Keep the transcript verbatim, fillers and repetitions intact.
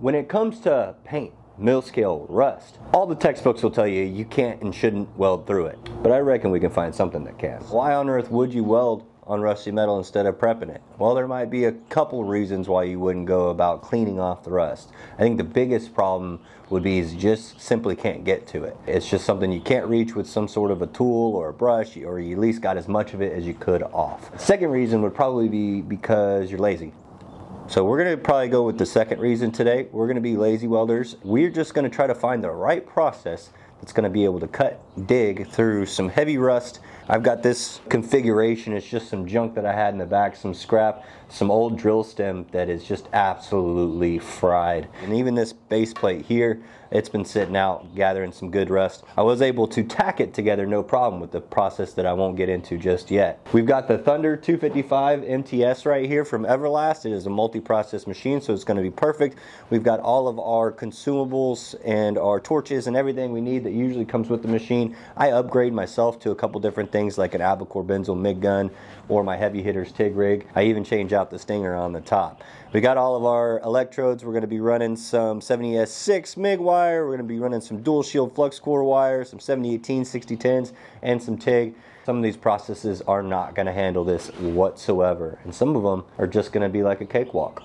When it comes to paint, mill scale, rust, all the textbooks will tell you you can't and shouldn't weld through it. But I reckon we can find something that can. Why on earth would you weld on rusty metal instead of prepping it? Well, there might be a couple reasons why you wouldn't go about cleaning off the rust. I think the biggest problem would be is just simply can't get to it. It's just something you can't reach with some sort of a tool or a brush, or you at least got as much of it as you could off. Second reason would probably be because you're lazy. So we're gonna probably go with the second reason today. We're gonna be lazy welders. We're just gonna try to find the right process that's gonna be able to cut, dig through some heavy rust. I've got this configuration, it's just some junk that I had in the back, some scrap, some old drill stem that is just absolutely fried. And even this base plate here, it's been sitting out gathering some good rust. I was able to tack it together no problem with the process that I won't get into just yet. We've got the Thunder two fifty-five M S T right here from Everlast. It is a multi-process machine, so it's gonna be perfect. We've got all of our consumables and our torches and everything we need that usually comes with the machine. I upgrade myself to a couple different things like an Abacor Benzel MIG gun or my heavy hitters TIG rig. I even change out the stinger on the top. We got all of our electrodes. We're going to be running some seventy S six MIG wire. We're going to be running some dual shield flux core wire, some seventy eighteen, sixty tens, and some TIG. Some of these processes are not going to handle this whatsoever, and some of them are just going to be like a cakewalk.